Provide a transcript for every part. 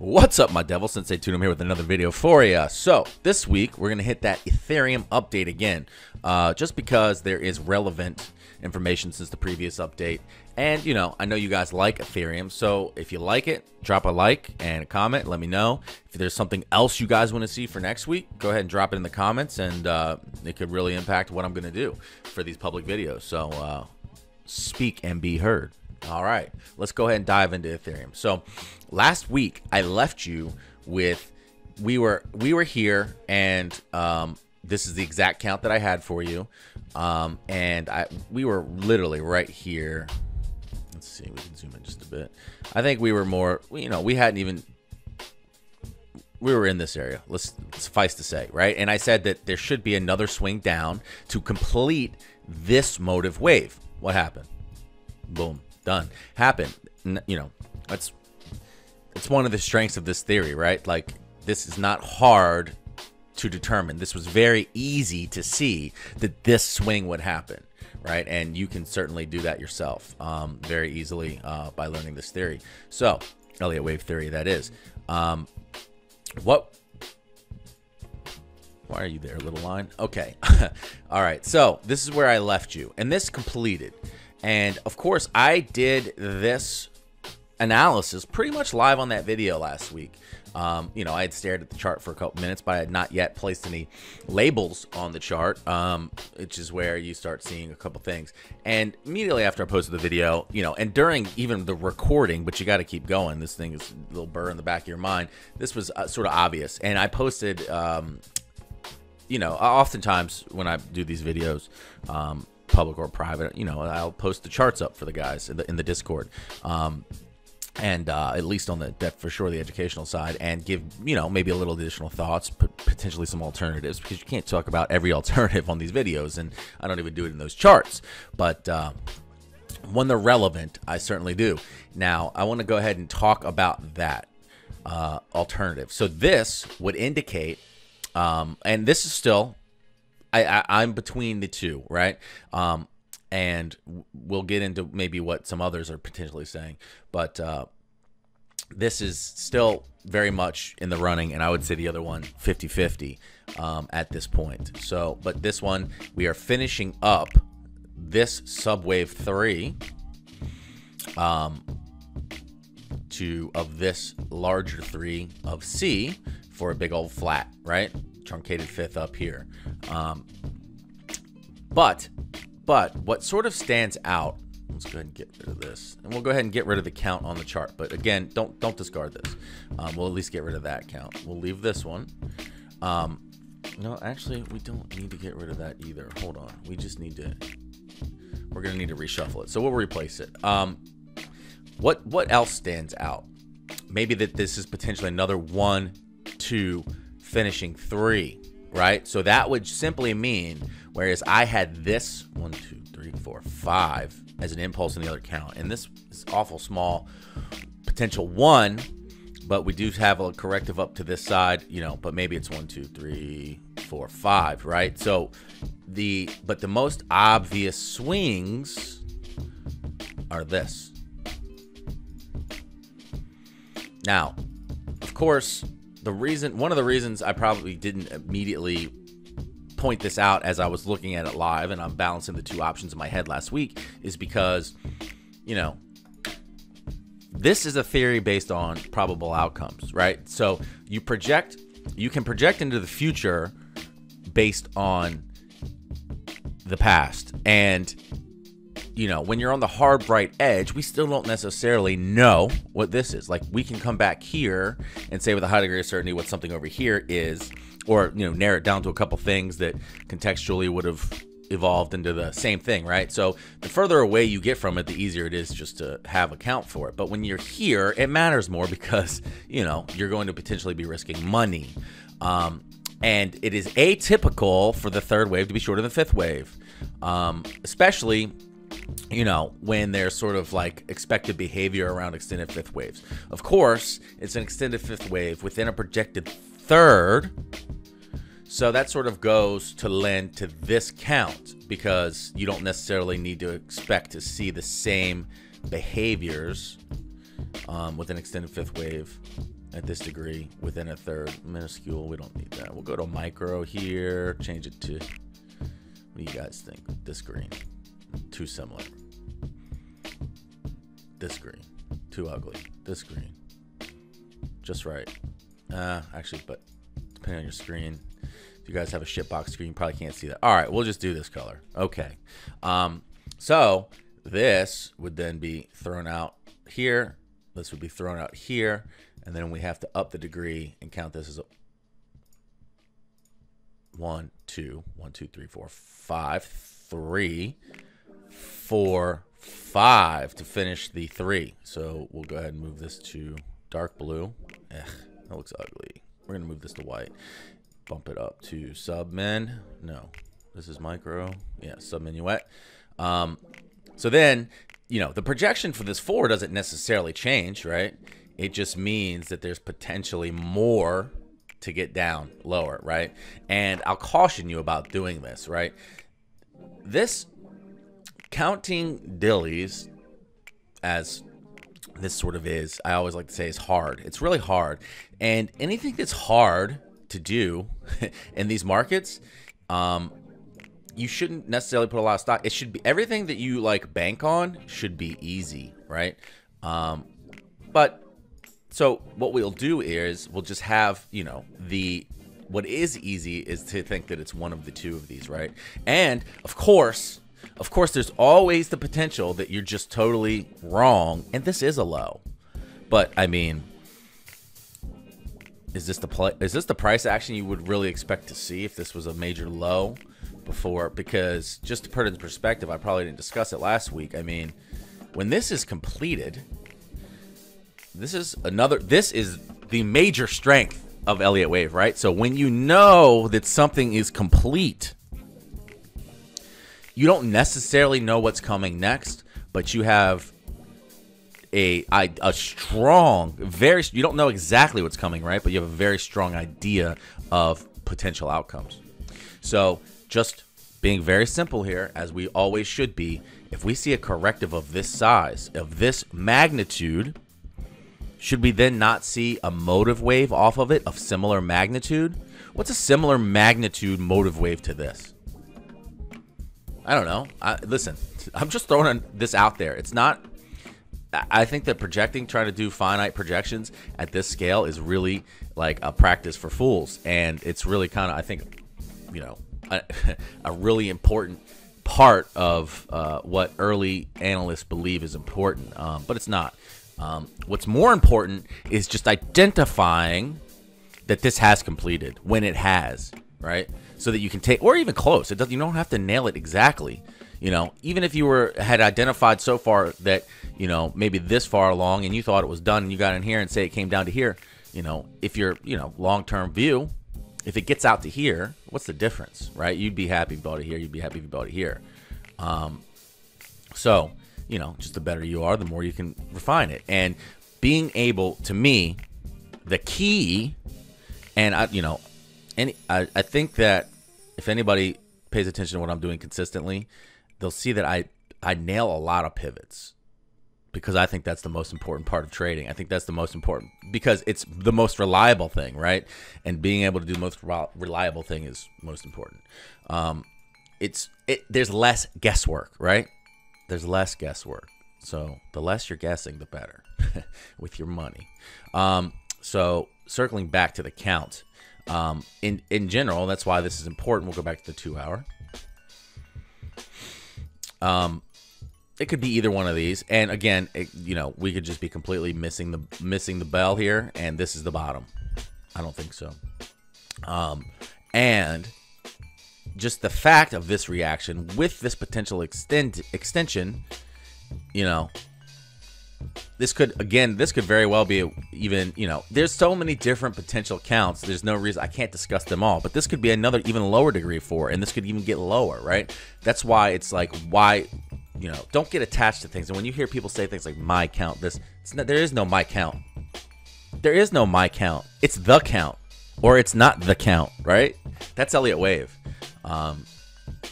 What's up, my devil? Sensei Toon, I'm here with another video for you. So this week we're gonna hit that Ethereum update again, just because there is relevant information since the previous update. And you know, I know you guys like Ethereum, so if you like it, drop a like and a comment, let me know. If there's something else you guys want to see for next week, go ahead and drop it in the comments, and it could really impact what I'm gonna do for these public videos. So speak and be heard. All right, let's go ahead and dive into Ethereum. So last week I left you with, we were here, and this is the exact count that I had for you. And we were literally right here. Let's see, we can zoom in just a bit. I think we were more, you know, we hadn't even, we were in this area, let's suffice to say, right? And I said that there should be another swing down to complete this motive wave. What happened? Boom. Done. Happened. You know, it's one of the strengths of this theory, right? Like, this is not hard to determine. This was very easy to see that this swing would happen, right? And you can certainly do that yourself very easily by learning this theory. So Elliott Wave theory, that is. Why are you there, little line? Okay. All right. So this is where I left you, and this completed. And of course, I did this analysis pretty much live on that video last week. You know, I had stared at the chart for a couple minutes, but I had not yet placed any labels on the chart, which is where you start seeing a couple things. And immediately after I posted the video, you know, and during even the recording, but you got to keep going. This thing is a little burr in the back of your mind. This was sort of obvious. And I posted, you know, oftentimes when I do these videos, public or private, you know, I'll post the charts up for the guys in the Discord, and at least on the educational side, and give, you know, maybe a little additional thoughts, potentially some alternatives, because you can't talk about every alternative on these videos, and I don't even do it in those charts, but when they're relevant, I certainly do. Now I want to go ahead and talk about that alternative. So this would indicate, and this is still, I'm between the two, right? And we'll get into maybe what some others are potentially saying, but this is still very much in the running, and I would say the other one 50-50 at this point. So, but this one, we are finishing up this subwave 3 of this larger 3 of C for a big old flat, right? Truncated fifth up here. But what sort of stands out, let's go ahead and get rid of this, and we'll go ahead and get rid of the count on the chart, but again, don't discard this. We'll at least get rid of that count. We'll leave this one. No, actually, we don't need to get rid of that either. Hold on, we just need to, we're gonna need to reshuffle it, so we'll replace it. What else stands out? Maybe that this is potentially another 1, 2 finishing 3, right? So that would simply mean, whereas I had this 1, 2, 3, 4, 5 as an impulse in the other count, and this is awful small potential 1, but we do have a corrective up to this side, you know, but maybe it's 1, 2, 3, 4, 5, right? So but the most obvious swings are this. Now, of course, one of the reasons I probably didn't immediately point this out as I was looking at it live, and I'm balancing the two options in my head last week, is because, you know, this is a theory based on probable outcomes, right? So you can project into the future based on the past. And, you know, when you're on the hard, bright edge, we still don't necessarily know what this is. Like, we can come back here and say with a high degree of certainty what something over here is, or, you know, narrow it down to a couple things that contextually would have evolved into the same thing, right? So the further away you get from it, the easier it is just to have a count for it. But when you're here, it matters more because, you know, you're going to potentially be risking money. And it is atypical for the third wave to be shorter than the fifth wave, especially, you know, when there's sort of like expected behavior around extended fifth waves. Of course, it's an extended fifth wave within a projected third, so that sort of goes to lend to this count, because you don't necessarily need to expect to see the same behaviors with an extended fifth wave at this degree within a third. Minuscule, we don't need that. We'll go to micro here, change it to, what do you guys think? This green, too similar. This green, too ugly. This green, just right. Actually, but depending on your screen, if you guys have a shitbox screen, you probably can't see that. All right, we'll just do this color. Okay. So this would then be thrown out here. This would be thrown out here. And then we have to up the degree and count this as a 1, 2, 1, 2, 3, 4, 5, 3, 4, 5 to finish the 3. So we'll go ahead and move this to dark blue. Ugh, that looks ugly. We're going to move this to white. Bump it up to submen. No, this is micro. Yeah, submenuet. So then, you know, the projection for this 4 doesn't necessarily change, right? It just means that there's potentially more to get down lower, right? And I'll caution you about doing this, right? This counting dillies, as this sort of is, I always like to say, is hard. It's really hard. And anything that's hard to do in these markets, you shouldn't necessarily put a lot of stock. It should be everything that you like bank on should be easy, right? But so what we'll do is we'll just have, you know, the what is easy is to think that it's one of the two of these, right? And of course, there's always the potential that you're just totally wrong. And this is a low, but I mean, is this the price action you would really expect to see if this was a major low? Before, because just to put it in perspective, I probably didn't discuss it last week. I mean, when this is completed, this is the major strength of Elliott Wave, right? So when you know that something is complete, you don't necessarily know what's coming next, but you have a strong, very, you don't know exactly what's coming, right? But you have a very strong idea of potential outcomes. So just being very simple here, as we always should be, if we see a corrective of this size, of this magnitude, should we then not see a motive wave off of it of similar magnitude? What's a similar magnitude motive wave to this? I don't know. Listen, I'm just throwing this out there. It's not, I think that trying to do finite projections at this scale is really like a practice for fools. And it's really kind of, I think, you know, a really important part of what early analysts believe is important, but it's not. What's more important is just identifying that this has completed when it has, right? So that you can take, or even close. It doesn't, you don't have to nail it exactly. You know, even if you had identified so far that, you know, maybe this far along and you thought it was done and you got in here and say it came down to here, you know, if you're, you know, long-term view, if it gets out to here, what's the difference, right? You'd be happy if you bought it here. You'd be happy if you bought it here. So, you know, just the better you are, the more you can refine it. And being able, to me, the key, and I think that if anybody pays attention to what I'm doing consistently, they'll see that I nail a lot of pivots. Because I think that's the most important part of trading. I think that's the most important, because it's the most reliable thing, right? And being able to do the most reliable thing is most important. There's less guesswork, right? There's less guesswork. So the less you're guessing, the better with your money. So circling back to the count, in general, that's why this is important. We'll go back to the 2 hour. It could be either one of these, and again, you know, we could just be completely missing the bell here, and this is the bottom. I don't think so. And just the fact of this reaction with this potential extension, you know, this could very well be even, you know, there's so many different potential counts. There's no reason I can't discuss them all, but this could be another even lower degree 4, and this could even get lower, right? That's why it's like, why, you know, don't get attached to things. And when you hear people say things like my count, this, it's not, there is no my count. There is no my count. It's the count, or it's not the count, right? That's Elliott Wave.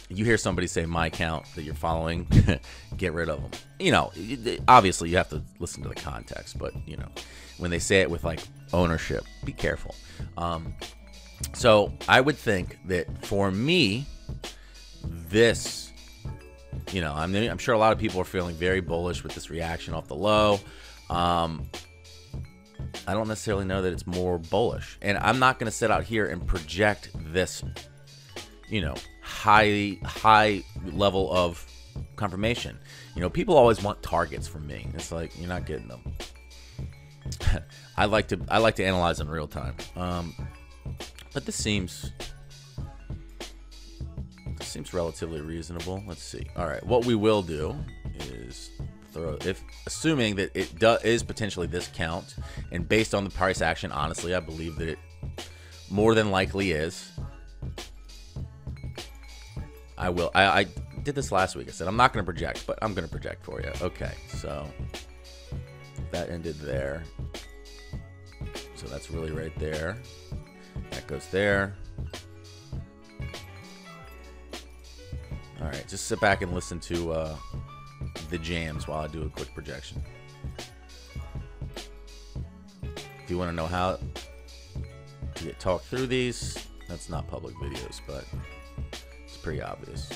you hear somebody say my account that you're following, get rid of them. You know, obviously you have to listen to the context, but you know, when they say it with like ownership, be careful. So I would think that for me, this, you know, I'm sure a lot of people are feeling very bullish with this reaction off the low. I don't necessarily know that it's more bullish, and I'm not going to sit out here and project this, you know, high level of confirmation. You know, people always want targets from me. It's like, you're not getting them. I like to analyze in real time. But this seems relatively reasonable. Let's see. All right, what we will do is throw, if assuming that it is potentially this count, and based on the price action, honestly, I believe that it more than likely is. I did this last week. I said I'm not going to project, but I'm going to project for you. Okay, so that ended there. So that's really right there. That goes there. All right, just sit back and listen to the jams while I do a quick projection. If you want to know how to get talked through these, that's not public videos, but it's pretty obvious.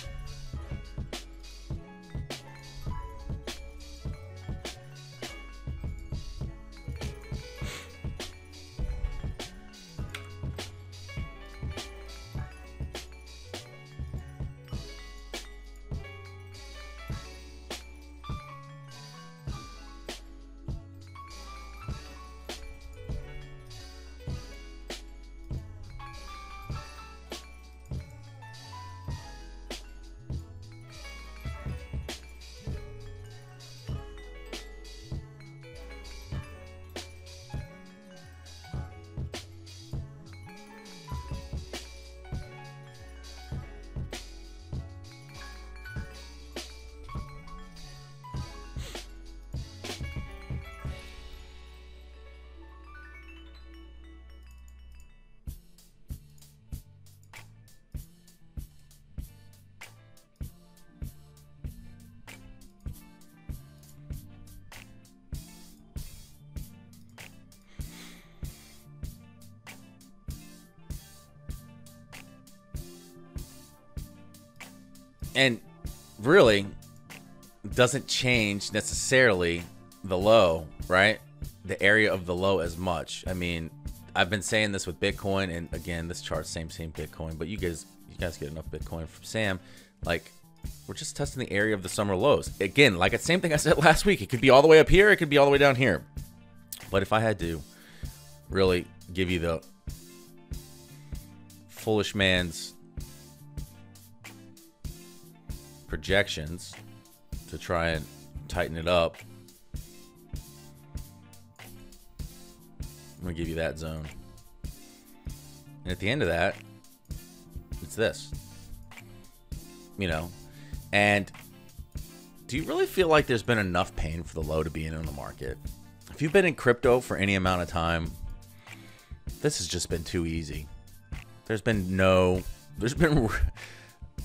And really doesn't change necessarily the low, right? The area of the low as much. I mean, I've been saying this with Bitcoin, and again, this chart, same Bitcoin, but you guys get enough Bitcoin from Sam. Like, we're just testing the area of the summer lows. Again, like it's the same thing I said last week. It could be all the way up here, it could be all the way down here. But if I had to really give you the foolish man's projections to try and tighten it up, I'm gonna give you that zone, and at the end of that, it's this, you know. And do you really feel like there's been enough pain for the low to be in on the market? If you've been in crypto for any amount of time, this has just been too easy. There's been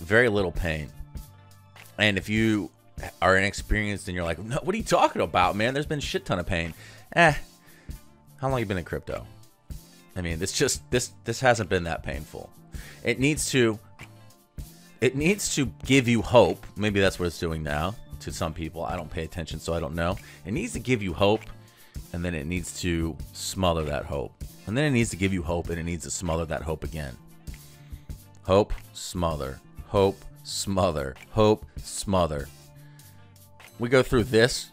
very little pain. And if you are inexperienced and you're like, no, what are you talking about, man? There's been a shit ton of pain. How long you been in crypto? I mean, it's just this hasn't been that painful. It needs to give you hope. Maybe that's what it's doing now to some people. I don't pay attention, so I don't know. It needs to give you hope, and then it needs to smother that hope. And then it needs to give you hope, and it needs to smother that hope again. Hope, smother, hope, smother, hope, smother. We go through this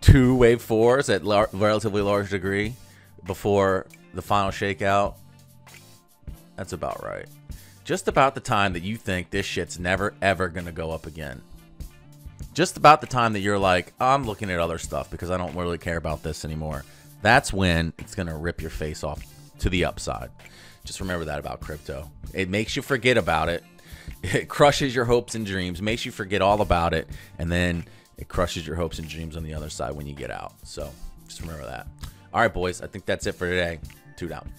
two wave fours at relatively large degree before the final shakeout. That's about right. Just about the time that you think this shit's never ever gonna go up again. Just about the time that you're like, I'm looking at other stuff because I don't really care about this anymore. That's when it's gonna rip your face off to the upside. Just remember that about crypto. It makes you forget about it. It crushes your hopes and dreams, makes you forget all about it, and then it crushes your hopes and dreams on the other side when you get out. So just remember that. All right, boys, I think that's it for today. Two down.